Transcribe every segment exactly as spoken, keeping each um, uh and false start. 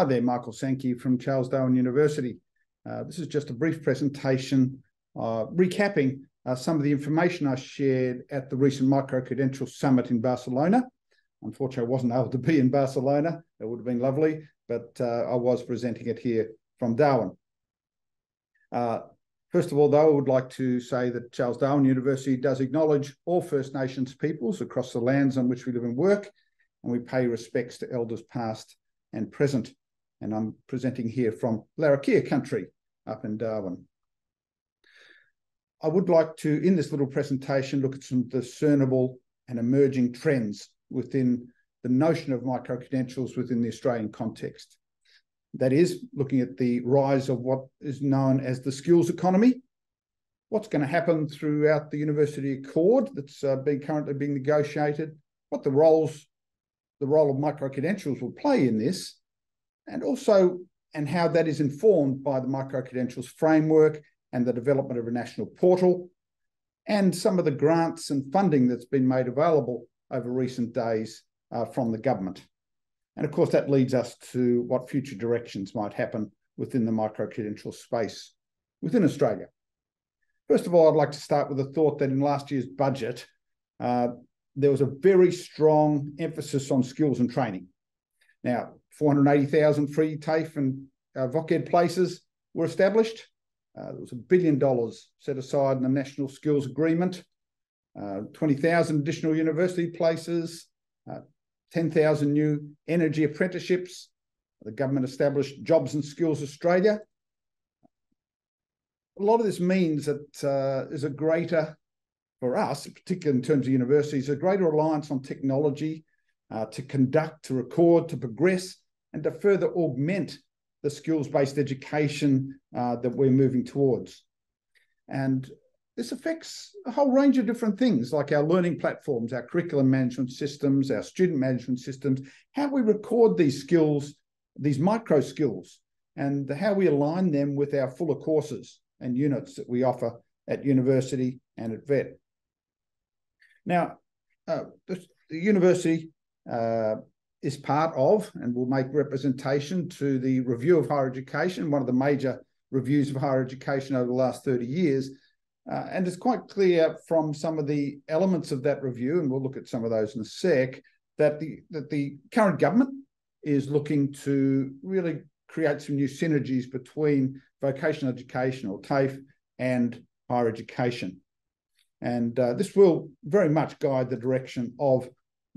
Hi there, Michael Sankey from Charles Darwin University. Uh, this is just a brief presentation uh, recapping uh, some of the information I shared at the recent Microcredential Summit in Barcelona. Unfortunately, I wasn't able to be in Barcelona. It would have been lovely, but uh, I was presenting it here from Darwin. Uh, first of all, though, I would like to say that Charles Darwin University does acknowledge all First Nations peoples across the lands on which we live and work, and we pay respects to elders past and present. And I'm presenting here from Larrakia country up in Darwin. I would like to, in this little presentation, look at some discernible and emerging trends within the notion of microcredentials within the Australian context. That is, looking at the rise of what is known as the skills economy, what's going to happen throughout the university accord that's uh, been currently being negotiated, what the roles, the role of microcredentials will play in this, and also and how that is informed by the microcredentials framework and the development of a national portal, and some of the grants and funding that's been made available over recent days uh, from the government. And of course, that leads us to what future directions might happen within the microcredential space within Australia. First of all, I'd like to start with the thought that in last year's budget, uh, there was a very strong emphasis on skills and training. Now, four hundred eighty thousand free TAFE and uh, voc ed places were established. Uh, there was a billion dollars set aside in the National Skills Agreement, uh, twenty thousand additional university places, uh, ten thousand new energy apprenticeships. The government established Jobs and Skills Australia. A lot of this means that uh, there's a greater, for us, particularly in terms of universities, a greater reliance on technology uh, to conduct, to record, to progress, and to further augment the skills-based education uh, that we're moving towards. And this affects a whole range of different things, like our learning platforms, our curriculum management systems, our student management systems, how we record these skills, these micro skills, and how we align them with our fuller courses and units that we offer at university and at VET. Now, uh, the, the university uh, is part of and will make representation to the Review of Higher Education, one of the major reviews of higher education over the last thirty years. Uh, and it's quite clear from some of the elements of that review, and we'll look at some of those in a sec, that the, that the current government is looking to really create some new synergies between vocational education, or TAFE, and higher education. And uh, this will very much guide the direction of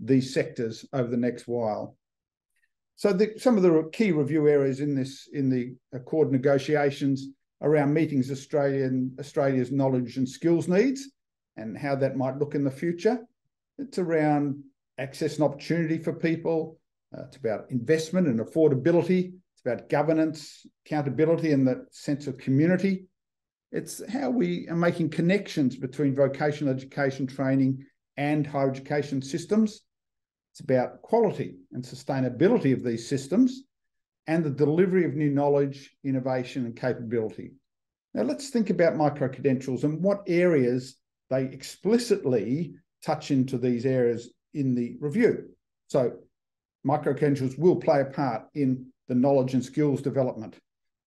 these sectors over the next while. So the, some of the key review areas in this in the accord negotiations around meetings Australian, Australia's knowledge and skills needs and how that might look in the future. It's around access and opportunity for people. Uh, it's about investment and affordability. It's about governance, accountability, and the sense of community. It's how we are making connections between vocational education training and higher education systems. It's about quality and sustainability of these systems and the delivery of new knowledge, innovation, and capability. Now, let's think about microcredentials and what areas they explicitly touch into these areas in the review. So microcredentials will play a part in the knowledge and skills development.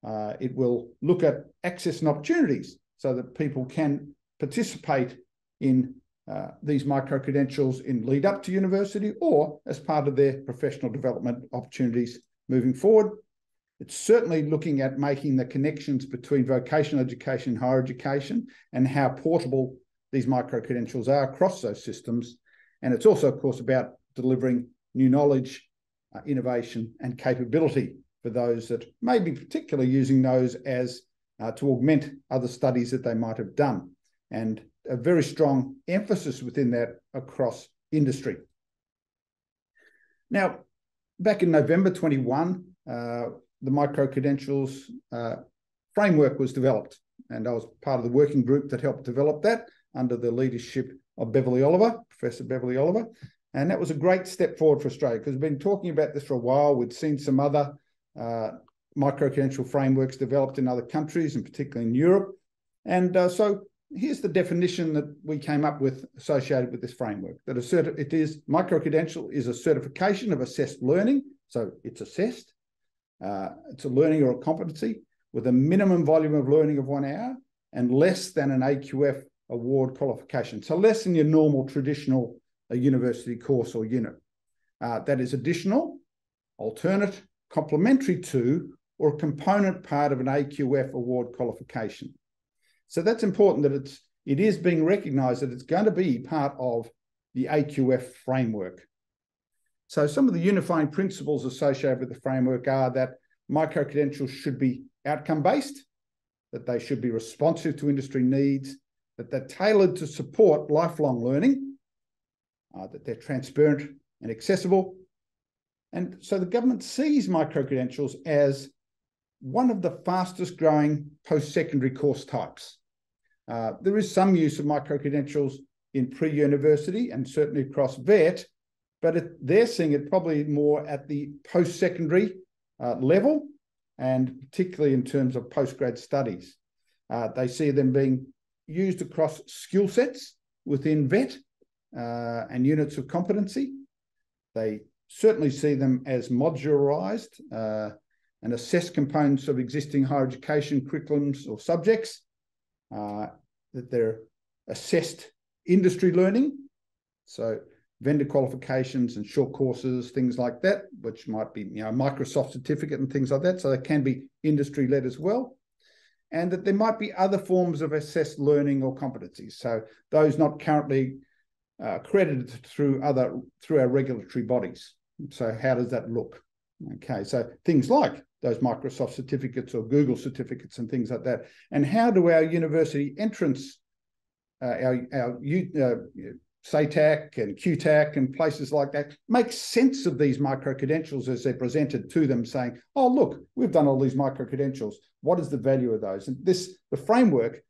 Uh, it will look at access and opportunities so that people can participate in uh, these microcredentials in lead up to university or as part of their professional development opportunities moving forward. It's certainly looking at making the connections between vocational education and higher education and how portable these microcredentials are across those systems. And it's also, of course, about delivering new knowledge, uh, innovation, and capability for those that may be particularly using those as uh, to augment other studies that they might have done. And a very strong emphasis within that across industry. Now, back in November twenty-one, uh, the microcredentials uh, framework was developed, and I was part of the working group that helped develop that under the leadership of Beverly Oliver, Professor Beverly Oliver. And that was a great step forward for Australia because we've been talking about this for a while. We'd seen some other uh, microcredential frameworks developed in other countries, and particularly in Europe. And uh, so here's the definition that we came up with associated with this framework, that a certi- it is microcredential is a certification of assessed learning, so it's assessed, uh, to learning or a competency with a minimum volume of learning of one hour and less than an A Q F award qualification. So less than your normal traditional uh, university course or unit. Uh, that is additional, alternate, complementary to, or a component part of an A Q F award qualification. So that's important that it's, it is being recognised that it's going to be part of the A Q F framework. So some of the unifying principles associated with the framework are that microcredentials should be outcome-based, that they should be responsive to industry needs, that they're tailored to support lifelong learning, uh, that they're transparent and accessible. And so the government sees microcredentials as one of the fastest growing post-secondary course types. Uh, there is some use of microcredentials in pre-university and certainly across VET, but it, they're seeing it probably more at the post-secondary uh, level, and particularly in terms of postgrad studies. Uh, they see them being used across skill sets within VET uh, and units of competency. They certainly see them as modularised uh, and assess components of existing higher education curriculums or subjects, uh, that they're assessed industry learning. So vendor qualifications and short courses, things like that, which might be, you know, Microsoft certificate and things like that. So they can be industry led as well. And that there might be other forms of assessed learning or competencies. So those not currently Uh, accredited through other through our regulatory bodies. So how does that look? Okay, so things like those Microsoft certificates or Google certificates and things like that. And how do our university entrance, uh, our, our uh, SATAC and Q TAC and places like that, make sense of these micro-credentials as they're presented to them, saying, oh, look, we've done all these micro-credentials. What is the value of those? And this, the framework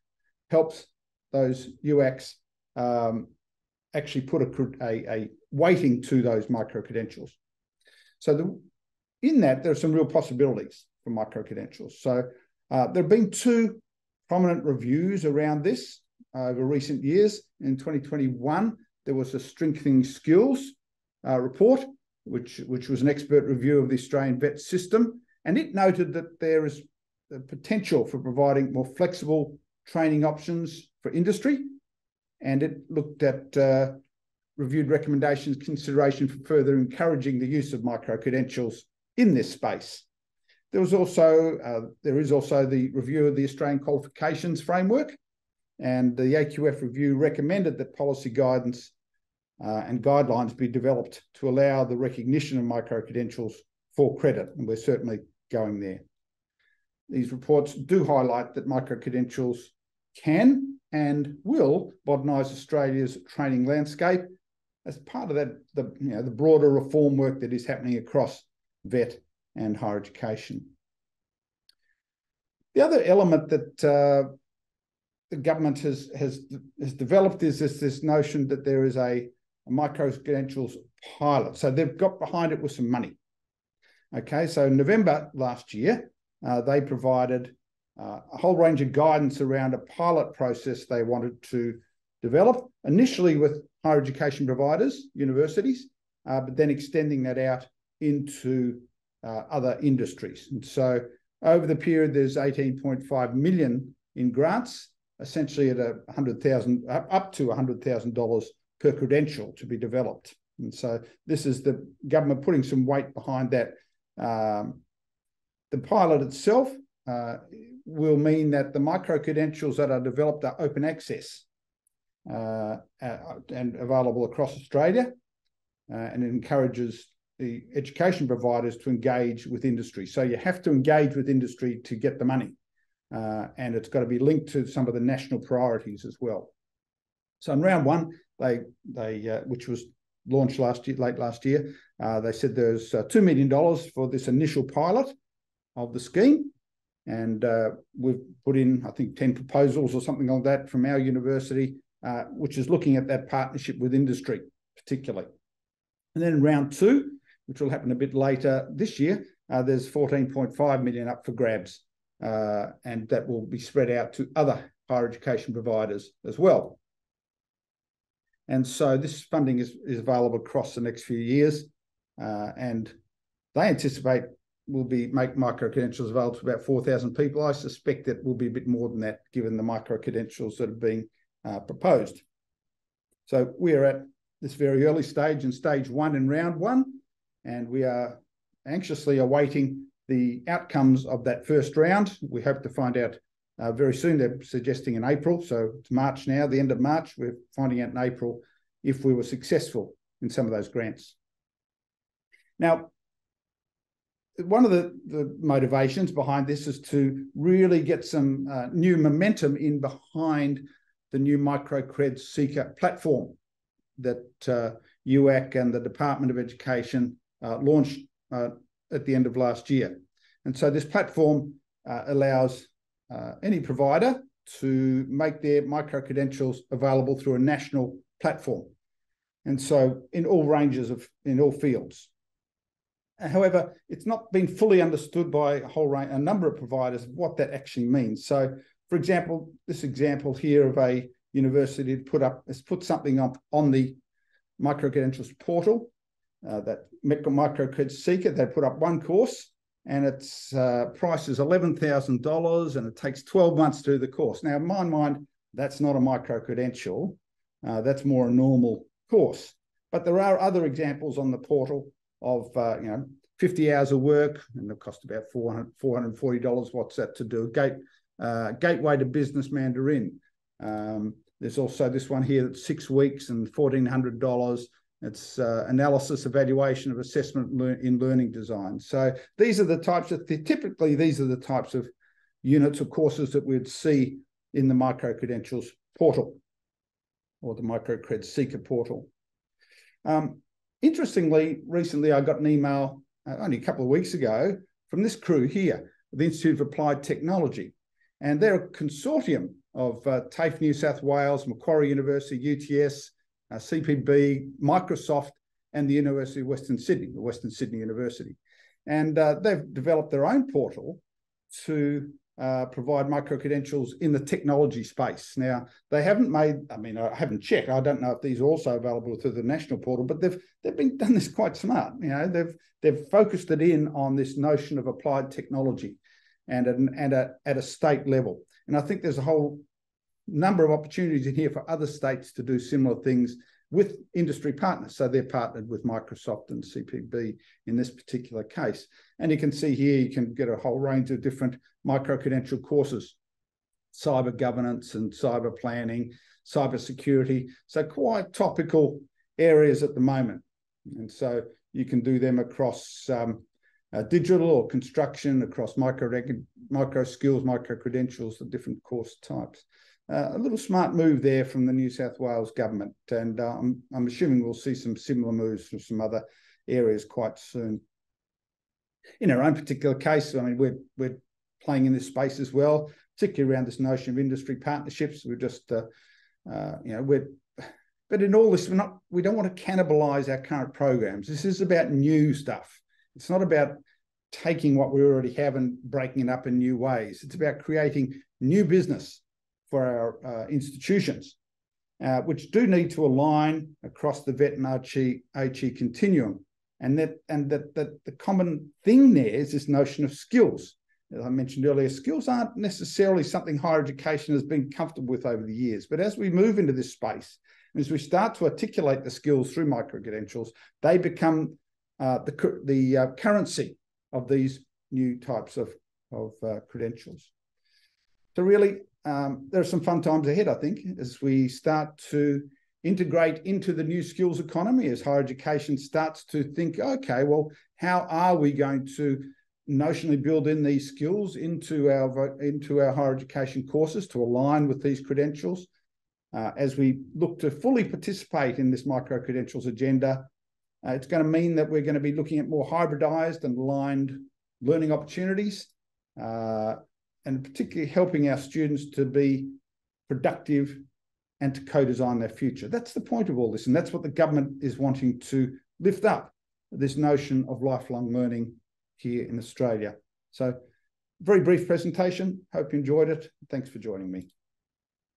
helps those U A Cs um, actually put a, a, a weighting to those micro-credentials. So the, in that, there are some real possibilities for micro-credentials. So uh, there have been two prominent reviews around this uh, over recent years. In twenty twenty-one, there was a Strengthening Skills uh, report, which, which was an expert review of the Australian VET system. And it noted that there is the potential for providing more flexible training options for industry. And it looked at uh, reviewed recommendations, consideration for further encouraging the use of micro-credentials in this space. There was also, uh, there is also the review of the Australian Qualifications Framework, and the A Q F review recommended that policy guidance uh, and guidelines be developed to allow the recognition of micro-credentials for credit, and we're certainly going there. These reports do highlight that micro-credentials can and will modernise Australia's training landscape as part of that, the, you know, the broader reform work that is happening across VET and higher education. The other element that uh, the government has, has, has developed is this, this notion that there is a, a micro-credentials pilot. So they've got behind it with some money. Okay, so in November last year, uh, they provided Uh, a whole range of guidance around a pilot process they wanted to develop, initially with higher education providers, universities, uh, but then extending that out into uh, other industries. And so over the period, there's eighteen point five million dollars in grants, essentially at one hundred thousand dollars, up to one hundred thousand dollars per credential to be developed. And so this is the government putting some weight behind that. Um, the pilot itself uh, will mean that the micro-credentials that are developed are open access uh, and available across Australia, uh, and it encourages the education providers to engage with industry. So you have to engage with industry to get the money, uh, and it's got to be linked to some of the national priorities as well. So in round one, they, they uh, which was launched last year, late last year, uh, they said there's uh, two million dollars for this initial pilot of the scheme. And uh, we've put in, I think, ten proposals or something like that from our university, uh, which is looking at that partnership with industry particularly. And then round two, which will happen a bit later this year, uh, there's fourteen point five million dollars up for grabs, uh, and that will be spread out to other higher education providers as well. And so this funding is, is available across the next few years, uh, and they anticipate will be make microcredentials available to about four thousand people. I suspect that will be a bit more than that, given the microcredentials that have been uh, proposed. So we are at this very early stage in stage one in round one, and we are anxiously awaiting the outcomes of that first round. We hope to find out uh, very soon. They're suggesting in April, so it's March now, the end of March. We're finding out in April if we were successful in some of those grants. Now, one of the, the motivations behind this is to really get some uh, new momentum in behind the new MicroCred Seeker platform that uh, U A C and the Department of Education uh, launched uh, at the end of last year. And so this platform uh, allows uh, any provider to make their microcredentials available through a national platform. And so in all ranges of, in all fields. However, it's not been fully understood by a whole range, a number of providers, what that actually means. So, for example, this example here of a university put up has put something up on the microcredentials portal, uh, that MicroCred Seeker. They put up one course, and its uh, price is eleven thousand dollars, and it takes twelve months to do the course. Now, in my mind, that's not a microcredential; uh, that's more a normal course. But there are other examples on the portal of uh, you know, fifty hours of work, and it'll cost about four hundred forty dollars. What's that to do? Gate, uh, gateway to Business Mandarin. Um, there's also this one here that's six weeks and fourteen hundred dollars. It's uh, analysis, evaluation of assessment lear in learning design. So these are the types of, th typically these are the types of units or courses that we'd see in the microcredentials portal or the MicroCred Seeker portal. Um, Interestingly, recently I got an email uh, only a couple of weeks ago from this crew here, the Institute of Applied Technology, and they're a consortium of uh, TAFE New South Wales, Macquarie University, U T S, uh, C P B, Microsoft, and the University of Western Sydney, the Western Sydney University. And uh, they've developed their own portal to uh, provide microcredentials in the technology space. Now, they haven't made, I mean, I haven't checked. I don't know if these are also available through the national portal, but they've they've been done this quite smart. You know, they've they've focused it in on this notion of applied technology, and an, and a, at a state level. And I think there's a whole number of opportunities in here for other states to do similar things with industry partners. So they're partnered with Microsoft and C P B in this particular case. And you can see here, you can get a whole range of different microcredential courses, cyber governance and cyber planning, cyber security. So quite topical areas at the moment. And so you can do them across um, uh, digital or construction, across micro, micro skills, microcredentials, the different course types. Uh, a little smart move there from the New South Wales government, and uh, I'm, I'm assuming we'll see some similar moves from some other areas quite soon. In our own particular case, I mean, we're, we're playing in this space as well, particularly around this notion of industry partnerships. We're just, uh, uh, you know, we're, but in all this, we're not, we don't want to cannibalise our current programs. This is about new stuff. It's not about taking what we already have and breaking it up in new ways. It's about creating new business for our uh, institutions, uh, which do need to align across the VET and HE continuum. And that and that, that the common thing there is this notion of skills. As I mentioned earlier, skills aren't necessarily something higher education has been comfortable with over the years. But as we move into this space, and as we start to articulate the skills through microcredentials, they become uh, the, the uh, currency of these new types of, of uh, credentials. So really, Um, there are some fun times ahead, I think, as we start to integrate into the new skills economy, as higher education starts to think, okay, well, how are we going to notionally build in these skills into our, into our higher education courses to align with these credentials? Uh, as we look to fully participate in this microcredentials agenda, uh, it's going to mean that we're going to be looking at more hybridized and aligned learning opportunities, uh, and particularly helping our students to be productive and to co-design their future. That's the point of all this, and that's what the government is wanting to lift up, this notion of lifelong learning here in Australia. So, very brief presentation. Hope you enjoyed it. Thanks for joining me.